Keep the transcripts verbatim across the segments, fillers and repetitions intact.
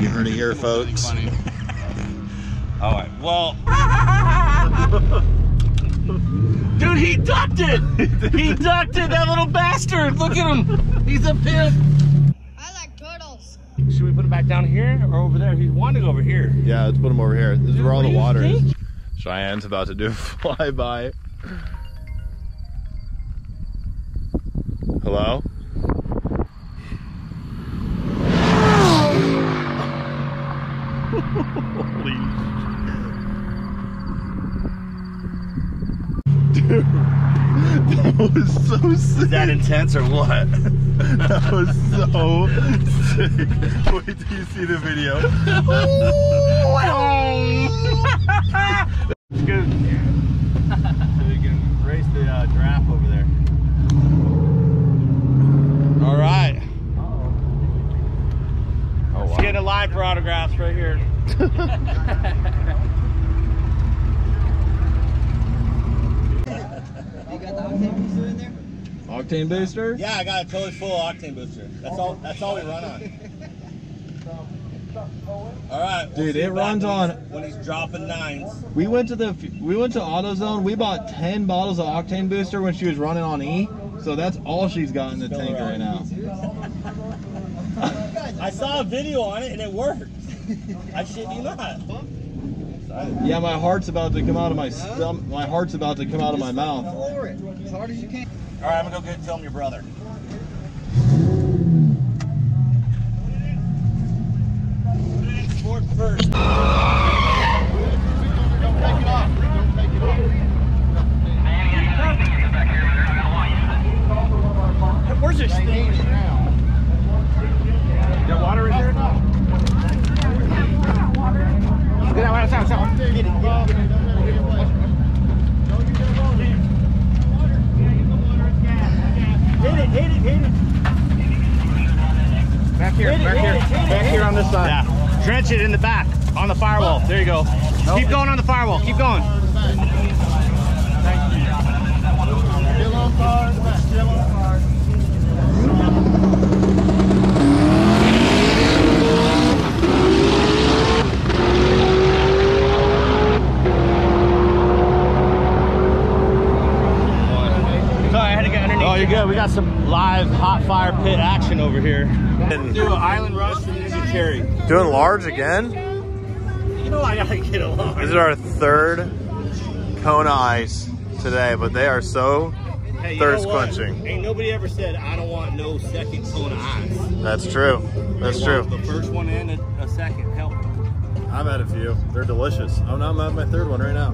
You heard it here, folks. All right, well. Dude, he ducked it! He ducked it, that little bastard! Look at him! He's a pimp! I like turtles. Should we put him back down here or over there? He wanted over here. Yeah, let's put him over here. This Dude, is where all the water think? is. Cheyenne's about to do a flyby. Hello? Dude, that was so sick. Was that intense or what? That was so sick. Wait till you see the video. It's good. So you can race the uh, giraffe over there. All right. Uh oh. Oh, wow. Getting a line for autographs right here. You got the octane booster in there? Octane booster? Yeah, I got a totally full octane booster. That's all. That's all we run on. All right, we'll dude. It runs on when he's dropping nines. We went to the we went to AutoZone. We bought ten bottles of octane booster when she was running on E. So that's all she's got in the tank right now. I saw a video on it and it worked. I shit you not. Yeah, my heart's about to come out of my stomach. My heart's about to come out of my mouth. As hard as you can. All right, I'm gonna go get film your brother. Put it in sport first. Don't take it off. Don't take it off. Where's your steam? You got water in here? Get that water out, out. Get it, get it. Hit it, hit it, hit it. Back here, back here. Back here on this side. Yeah. Drench it in the back, on the firewall. There you go. Nope. Keep going on the firewall, keep going. Thank you. Still on fire, still on fire. Oh, you're good. We got some live hot fire pit action over here. Do an island rush and use a cherry. Doing large again? You know I gotta get along. This is our third Kona Ice today, but they are so hey, thirst quenching. Ain't nobody ever said I don't want no second Kona Ice. That's true. That's they true. The first one in a, a second help. I've had a few. They're delicious. Oh no, I'm at my third one right now.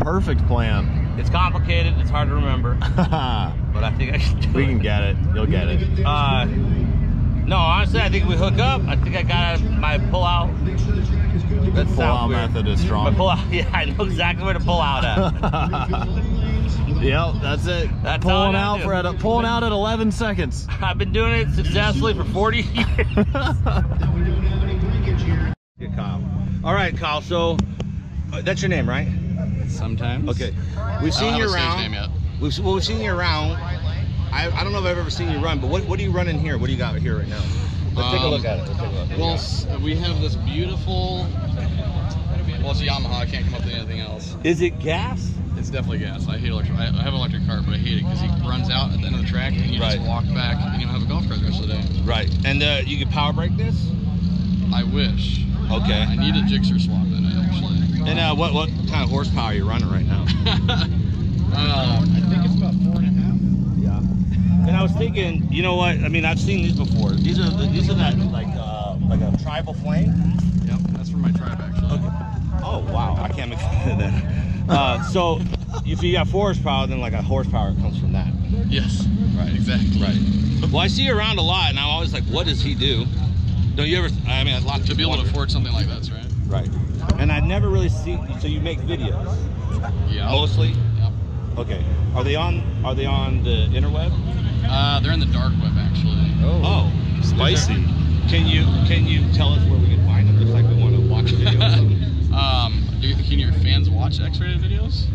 Perfect plan. It's complicated, it's hard to remember. But I think I should do we it. We can get it. You'll get it. Uh, no, honestly, I think we hook up. I think I got my pull out. That pull out weird. method is strong. My pull out, yeah, I know exactly where to pull out at. Yep, that's it. That's pulling out for at pulling out at eleven seconds. I've been doing it successfully for forty years. Good, Kyle. All right, Kyle. So uh, that's your name, right? Sometimes. Okay. We've seen you around. We've, well, we've seen you around. I, I don't know if I've ever seen you run, but what, what are you running here? What do you got here right now? Let's um, take a look at it. Let's take a look. Well, we have this beautiful, well, it's a Yamaha. I can't come up with anything else. Is it gas? It's definitely gas. I hate electric. I have an electric car, but I hate it because it runs out at the end of the track and you right. just walk back and you don't have a golf cart the rest of the day. Right. And uh, you can power brake this? I wish. Okay. I need a Gixxer swap in it, actually. And uh, what what kind of horsepower are you running right now? uh, I think it's about four and a half. Yeah. And I was thinking, you know what? I mean, I've seen these before. These are the, these are that like uh, like a tribal flame? Yep, that's from my tribe actually. Okay. Oh wow, I can't make sense of that. Uh, so if you got four horsepower, then like a horsepower comes from that. Yes. Right. Exactly. Right. Well, I see you around a lot, and I'm always like, what does he do? Don't you ever? I mean, a lot to be able to afford something like that, right? Right. And I never really see. So you make videos. Yeah. Mostly. Yep. Okay. Are they on? Are they on the interweb? Uh, they're in the dark web actually. Oh. Oh, spicy. Can you can you tell us where we can find them? Looks like we want to watch videos. um, do, can your fans watch X-rated videos?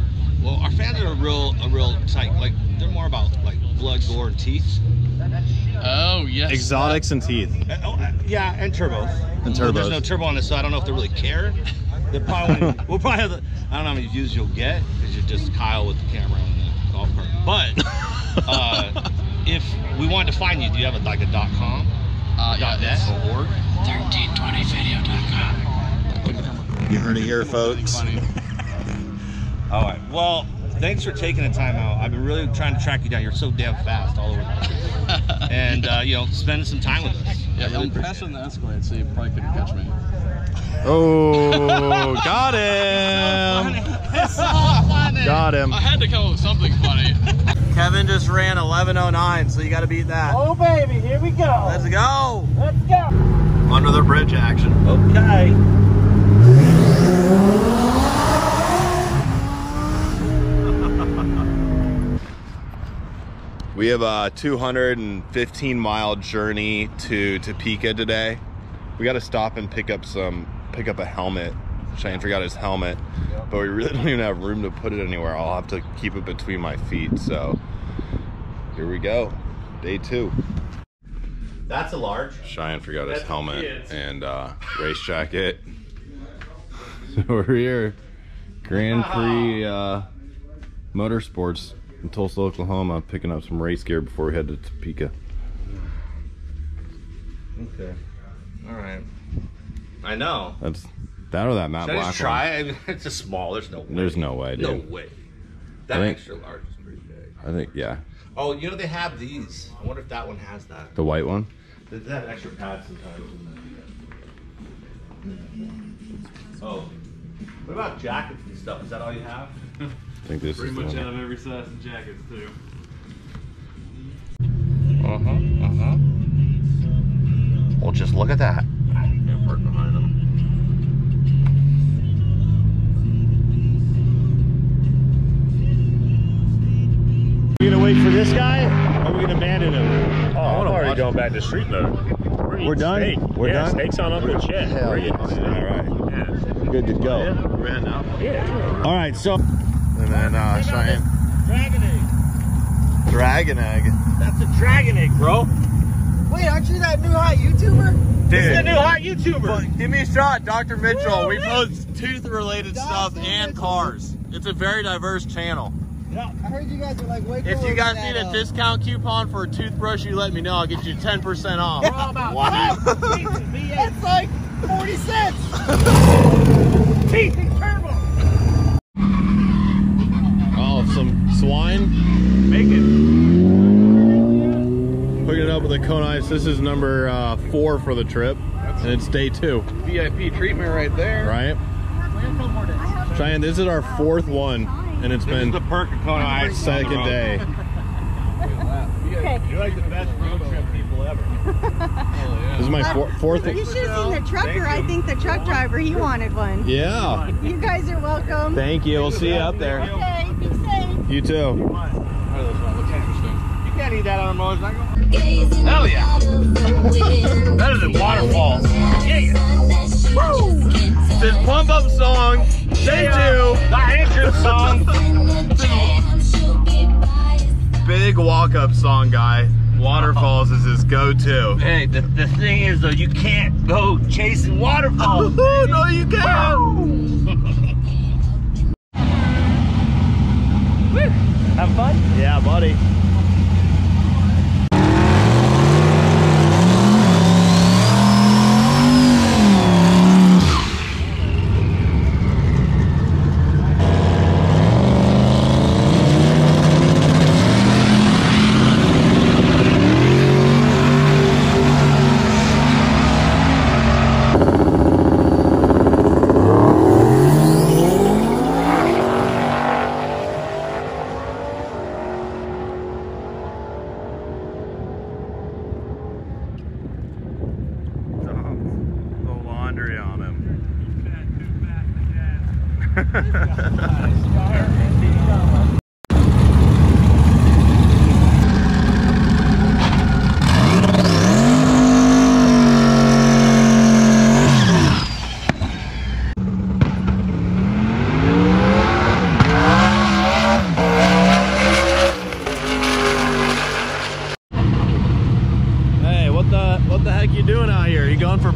Well, our fans are a real a real tight. Like they're more about like blood, gore, and teeth. Oh yes. Exotics uh, and teeth. Uh, oh, uh, yeah, and turbos. And turbos. But there's no turbo on this, so I don't know if they really care. They probably we'll probably have the, I don't know how many views you'll get because you're just Kyle with the camera on the golf cart. But uh, if we wanted to find you, do you have a, like a dot com? Uh, yeah, that's org. thirteen twenty video dot com. You heard it here, folks. All right. Well, thanks for taking the time out. I've been really trying to track you down. You're so damn fast all over the place. And, uh, you know, spending some time with us. Yeah, really I'm faster than the Escalade, so you probably couldn't catch me. Oh, got him. It's not funny. Got him. I had to come up with something funny. Kevin just ran eleven oh nine, so you got to beat that. Oh, baby, here we go. Let's go. Let's go. Under the bridge action. Okay. We have a two hundred fifteen mile journey to Topeka today. We got to stop and pick up some, pick up a helmet. Shane forgot his helmet, but we really don't even have room to put it anywhere. I'll have to keep it between my feet. So here we go, day two. That's a large. Cheyenne forgot his That's helmet and uh, race jacket. So we're here, Grand Prix uh, Motorsports in Tulsa, Oklahoma, picking up some race gear before we head to Topeka. Okay, all right. I know. That's. That or that Matt Black one? Should I just try? I mean, it's a small. There's no way. There's no way, dude. No way. That think, extra large is pretty big. I think, yeah. Oh, you know, they have these. I wonder if that one has that. The white one? They have extra pads sometimes. Oh. What about jackets and stuff? Is that all you have? I think this pretty is pretty much out of every size of jackets, too. Uh-huh, uh-huh. Well, just look at that. Yeah, parked behind them. Are we gonna wait for this guy, or are we gonna abandon him? Oh, I'm already going back to street mode. We're, We're done. Steak. We're yeah, done. Steaks on Uncle Chad. All right. Yeah. Good to go. Yeah. Yeah. All right. So. And then uh, Cheyenne. Dragon egg. Dragon egg. That's a dragon egg, bro. Wait, aren't you that new hot YouTuber? Dude. This is a new hot YouTuber. Give me a shot, Doctor Mitchell. Woo, we post tooth-related stuff and Mitchell. Cars. It's a very diverse channel. I heard you guys were like way If you guys that, need a uh, discount coupon for a toothbrush, you let me know. I'll get you ten percent off. We're all about wow. Jesus, it's like forty cents. Teeth and turbo. Oh, some swine. Bacon. Hooking it up with a Kona Ice. This is number uh, four for the trip. That's and it's day two. V I P treatment right there. Right? Cheyenne, this is our fourth one. And it's this been the perk of Kona Ice second day. You're like the best road trip people ever. Oh, yeah. This is my four, fourth. You should have seen the trucker. I think the truck driver, he wanted one. Yeah. You guys are welcome. Thank you. We'll see you up there. Okay. Be safe. You too. You can't eat that on a motorcycle. Hell yeah. Better than waterfalls. Yeah. Woo! This pump up song. Day two. The entrance song. Big walk-up song, guy. Waterfalls is his go-to. Hey, the, the thing is, though, you can't go chasing waterfalls. Oh, no, you can't. Have fun? Yeah, buddy. Ferrari on him.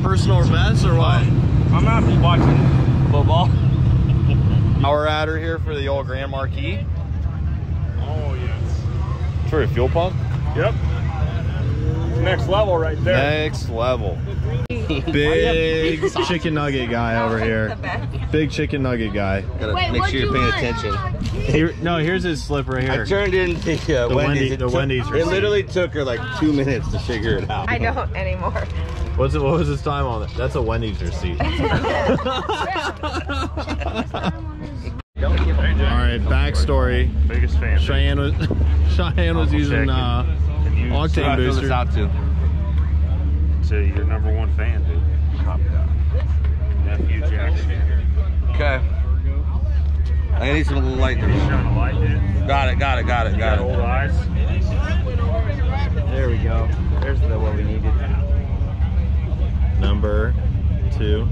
Personal best or what? I'm out watching football. Now we're out here for the old Grand Marquis. Oh yes. For a fuel pump? Yep. Next level right there. Next level. Big chicken nugget guy over here. Big chicken nugget guy. Gotta Wait, make sure you're paying want? attention. Here, no, here's his slip right here. I turned in the, uh, the Wendy's. Wendy's, it, the took, Wendy's it literally took her like two minutes to figure it out. I don't anymore. What's it, what was his time on it? That's a Wendy's receipt. Alright, backstory. Biggest fan. Cheyenne was, Cheyenne was using uh, Octane Booster. So, out to. so your number one fan, dude. Nephew Jackson. Okay. I need some light. Got it, got it, got it, got it. Old eyes. There we go. There's the one we needed. Number two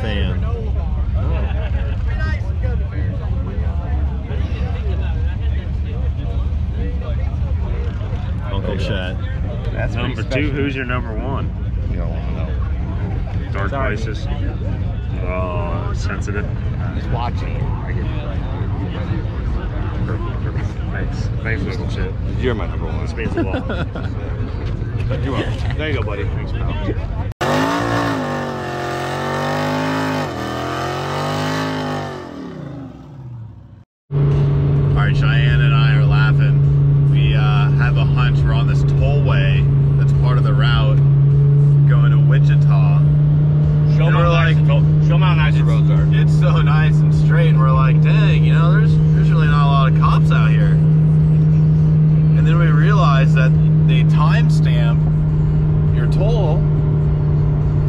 fan. Oh. Uncle Chad. That's number two. Who's your number one? You don't want to know. Dark Sorry. Places. Oh, sensitive. He's watching. Perfect, perfect. Thanks. Thanks, Uncle Chad. You're my number one. This means a lot. You are. There you go, buddy. Thanks, pal. Alright, Cheyenne and I are laughing. We uh, have a hunch we're on this tollway that's part of the route going to Wichita. Show them how nice the roads are. It's so nice and straight, and we're like, dang, you know, there's, there's really not a lot of cops out here. And then we realized that they timestamp your toll,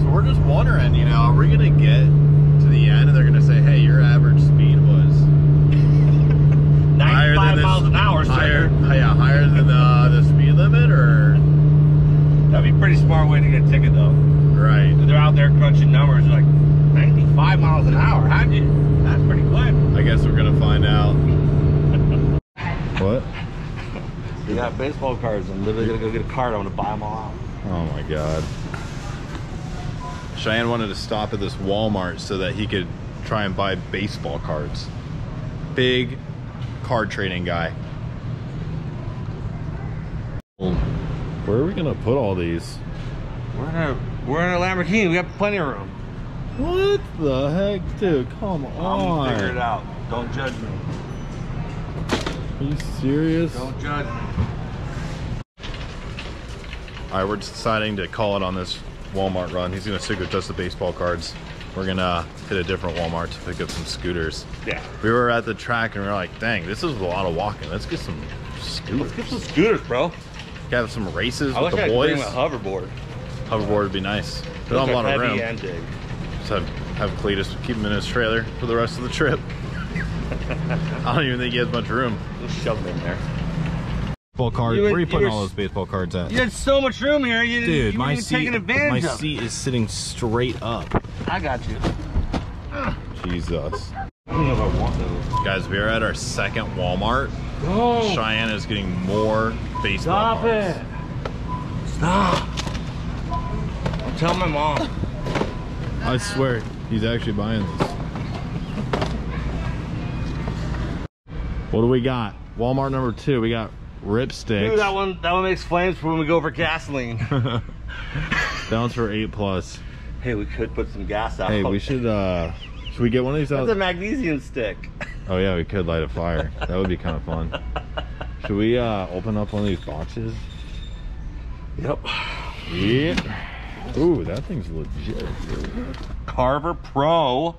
so we're just wondering, you know, are we gonna get to the end and they're gonna say, hey, your average speed was ninety-five miles an hour, higher, sir. Yeah, higher than uh, the speed limit, or that'd be a pretty smart way to get a ticket, though. Right? They're out there crunching numbers like ninety-five miles an hour. How'd you? That's pretty good. I guess we're gonna find out. What? You got baseball cards. I'm literally gonna go get a card. I want to buy them all out. Oh my god. Cheyenne wanted to stop at this Walmart so that he could try and buy baseball cards. Big card trading guy. Where are we gonna put all these? We're in a we're in a Lamborghini. We got plenty of room. What the heck, dude? Come on. I'll figure it out. Don't judge me. Are you serious? Don't judge me. Alright, we're deciding to call it on this Walmart run. He's going to stick with just the baseball cards. We're going to hit a different Walmart to pick up some scooters. Yeah. We were at the track and we were like, dang, this is a lot of walking. Let's get some scooters. Let's get some scooters, bro. Have some races I with the boys. I wish I could bring a hoverboard. Hoverboard would be nice. There's not a lot of room. And big. Just have, have Cletus keep him in his trailer for the rest of the trip. I don't even think he has much room. Just shove them in there. Baseball cards. Where are you putting all those baseball cards at? You had so much room here. You, Dude, you my seat. Taking advantage my of. seat is sitting straight up. I got you. Jesus. I don't know if I want those. Guys, we are at our second Walmart. Oh. Cheyenne is getting more baseball Stop cards. It. Stop. I'm telling my mom. I swear, he's actually buying these. What do we got? Walmart number two. We got Ripsticks. Dude, that one, that one makes flames for when we go for gasoline. That one's for eight plus. Hey, we could put some gas out. Hey, we should. Uh, should we get one of these? That's out? That's a magnesium stick. Oh yeah, we could light a fire. That would be kind of fun. Should we uh, open up one of these boxes? Yep. Yeah. Ooh, that thing's legit. Carver Pro.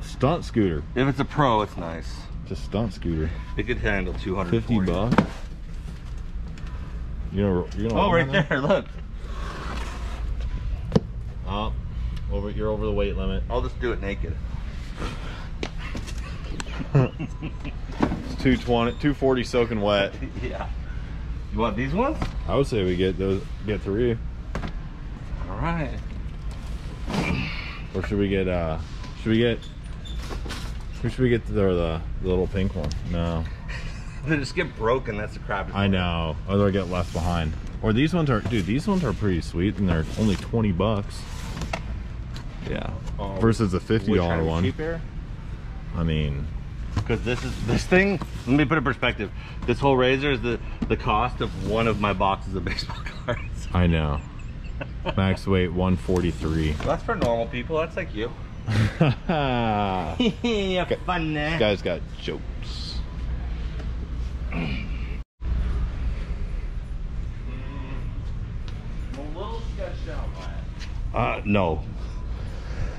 Stunt scooter. If it's a pro, it's nice. It's a stunt scooter. It could handle two hundred fifty bucks. You know, you know. Oh, right there, look. Oh, Over, you're over the weight limit. I'll just do it naked. It's two twenty, two forty soaking wet. Yeah. You want these ones? I would say we get those. Get three. All right. Or should we get? Uh, should we get? Should we get the the, the little pink one? No. They just get broken. That's the crap. I know. Or they'll get left behind. Or these ones are, dude. These ones are pretty sweet, and they're only twenty bucks. Yeah. Um, Versus the fifty dollar one. Cheaper? I mean. Because this is this thing. Let me put in perspective. This whole razor is the the cost of one of my boxes of baseball cards. I know. Max weight one forty-three. Well, that's for normal people. That's like you. You're fun there. This guy's got jokes. I'm a little sketched out by it. Uh, no.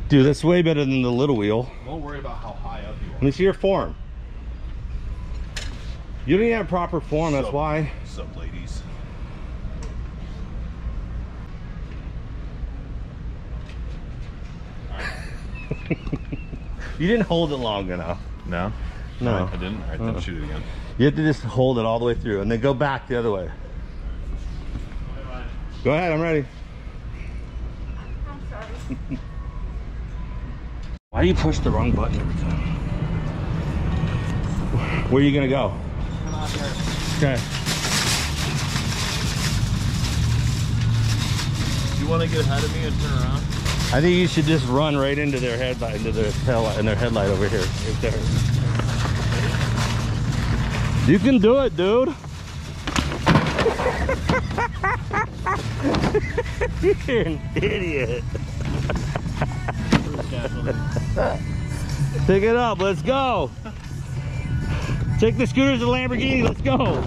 Dude, that's way better than the little wheel. Don't worry about how high up you are. Let me see your form. You don't even have proper form, that's why. Sup, ladies. You didn't hold it long enough. No? No. I didn't? All right, then shoot it again. You have to just hold it all the way through and then go back the other way. Go ahead, I'm ready. I'm sorry. Why do you push the wrong button every time? Where are you gonna go? Come out here. Okay. Do you want to get ahead of me and turn around? I think you should just run right into their headlight, into their tail, and their headlight over here. Right there. You can do it, dude. You're an idiot. Pick it up, let's go. Take the scooters to Lamborghini, let's go.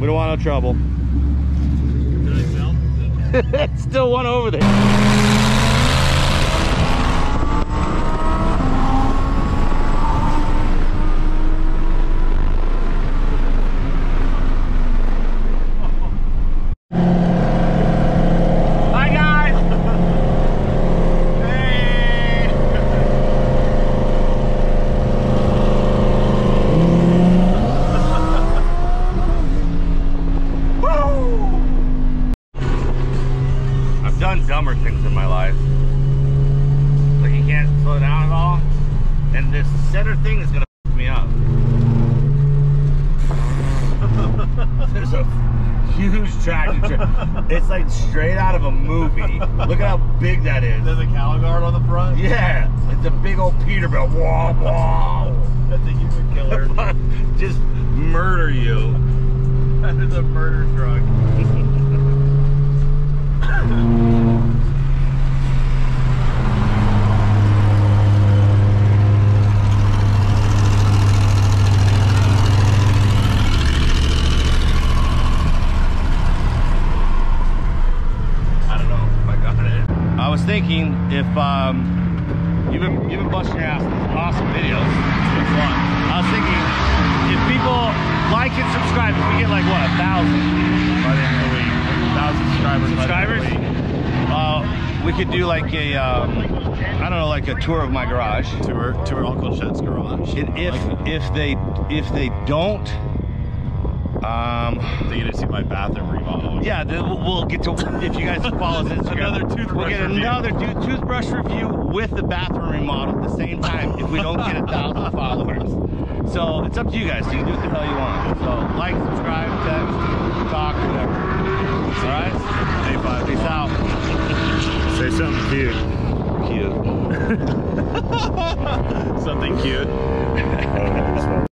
We don't want no trouble. Did I sell? Still one over there. It's like straight out of a movie. Look at how big that is. There's a cow guard on the front? Yeah. It's a big old Peterbilt. Whoa, whoa. That's a human killer. Just murder you. That is a murder truck. Thinking if um, you've been you've been busting your ass with awesome videos, it's been fun. I was thinking if people like and subscribe, if we get like what a thousand by the end of the week, a thousand subscribers. Subscribers. By the end of the week. Uh, we could do like a um, I don't know, like a tour of my garage. Tour tour Uncle Chad's garage. And if like if they if they don't. Um, they get to see my bathroom remodel. Yeah, we'll get to if you guys follow us Instagram. Another toothbrush. We'll get review. another tooth toothbrush review with the bathroom remodel at the same time if we don't get a thousand followers. So it's up to you guys. You can do what the hell you want. So like, subscribe, text, talk, whatever. All right. Hey, bye. Peace out. Say something cute. Cute. Something cute.